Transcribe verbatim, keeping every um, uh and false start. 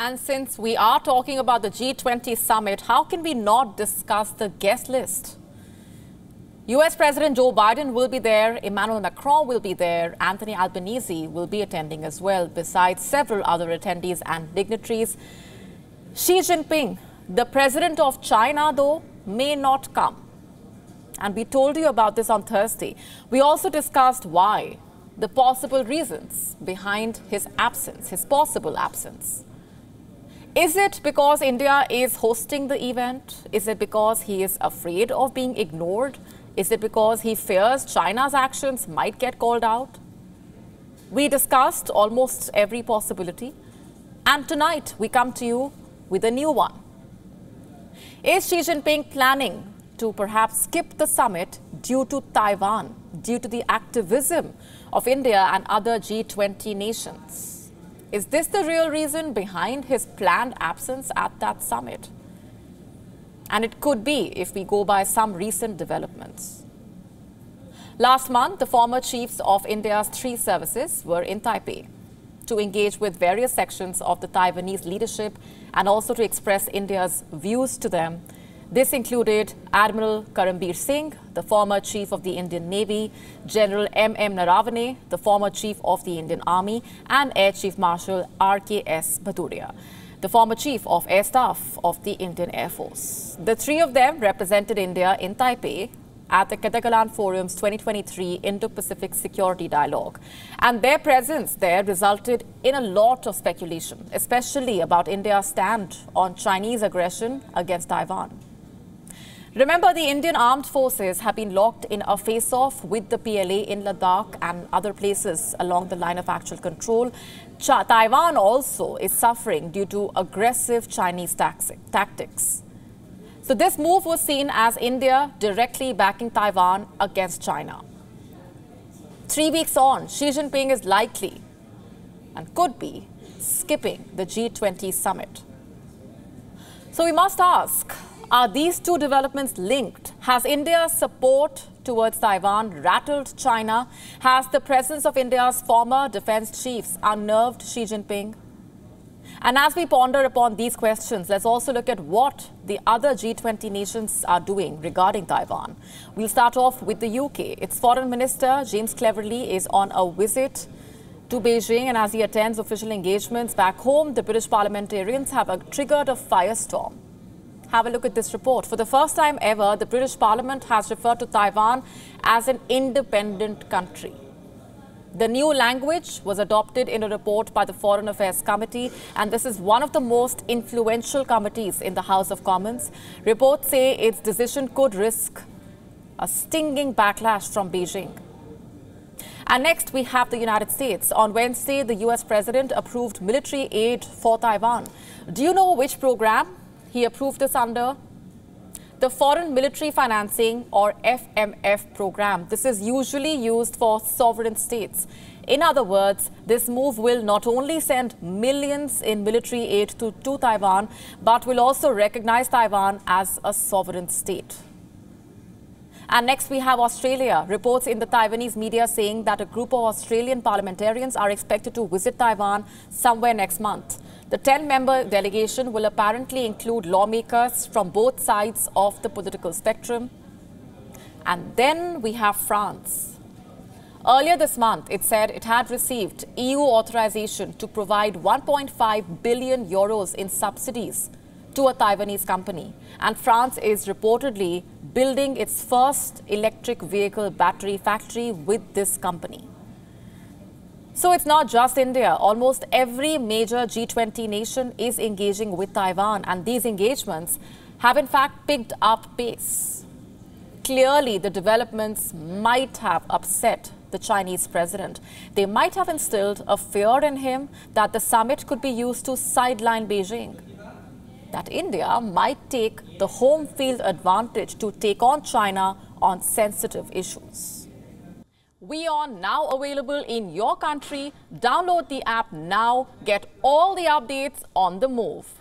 And since we are talking about the G twenty summit, how can we not discuss the guest list? U S President Joe Biden will be there, Emmanuel Macron will be there, Anthony Albanese will be attending as well, besides several other attendees and dignitaries. Xi Jinping, the president of China, though, may not come. And we told you about this on Thursday. We also discussed why, the possible reasons behind his absence, his possible absence. Is it because India is hosting the event? Is it because he is afraid of being ignored? Is it because he fears China's actions might get called out? We discussed almost every possibility. And tonight we come to you with a new one. Is Xi Jinping planning to perhaps skip the summit due to Taiwan, due to the activism of India and other G twenty nations? Is this the real reason behind his planned absence at that summit? And it could be if we go by some recent developments. Last month, the former chiefs of India's three services were in Taipei to engage with various sections of the Taiwanese leadership and also to express India's views to them. This included Admiral Karambir Singh, the former chief of the Indian Navy, General M M Naravane, the former chief of the Indian Army, and Air Chief Marshal R K S Bhaturia, the former chief of Air Staff of the Indian Air Force. The three of them represented India in Taipei at the Katakalan Forum's twenty twenty-three Indo-Pacific Security Dialogue. And their presence there resulted in a lot of speculation, especially about India's stand on Chinese aggression against Taiwan. Remember, the Indian Armed Forces have been locked in a face-off with the P L A in Ladakh and other places along the line of actual control. Chi- Taiwan also is suffering due to aggressive Chinese tactics. So this move was seen as India directly backing Taiwan against China. Three weeks on, Xi Jinping is likely and could be skipping the G twenty summit. So we must ask, are these two developments linked? Has India's support towards Taiwan rattled China? Has the presence of India's former defense chiefs unnerved Xi Jinping? And as we ponder upon these questions, let's also look at what the other G twenty nations are doing regarding Taiwan. We'll start off with the U K. Its Foreign Minister, James Cleverly, is on a visit to Beijing, and as he attends official engagements back home, the British parliamentarians have triggered a firestorm. Have a look at this report. For the first time ever, the British Parliament has referred to Taiwan as an independent country. The new language was adopted in a report by the Foreign Affairs Committee, and this is one of the most influential committees in the House of Commons. Reports say its decision could risk a stinging backlash from Beijing. And next, we have the United States. On Wednesday, the U S President approved military aid for Taiwan. Do you know which program he approved this under? The Foreign Military Financing, or F M F program. This is usually used for sovereign states. In other words, this move will not only send millions in military aid to, to Taiwan, but will also recognize Taiwan as a sovereign state. And next we have Australia. Reports in the Taiwanese media saying that a group of Australian parliamentarians are expected to visit Taiwan somewhere next month. The ten-member delegation will apparently include lawmakers from both sides of the political spectrum. And then we have France. Earlier this month, it said it had received E U authorization to provide one point five billion euros in subsidies to a Taiwanese company. And France is reportedly building its first electric vehicle battery factory with this company. So it's not just India. Almost every major G twenty nation is engaging with Taiwan, and these engagements have in fact picked up pace. Clearly, the developments might have upset the Chinese president. They might have instilled a fear in him that the summit could be used to sideline Beijing, that India might take the home field advantage to take on China on sensitive issues. We are now available in your country. Download the app now. Get all the updates on the move.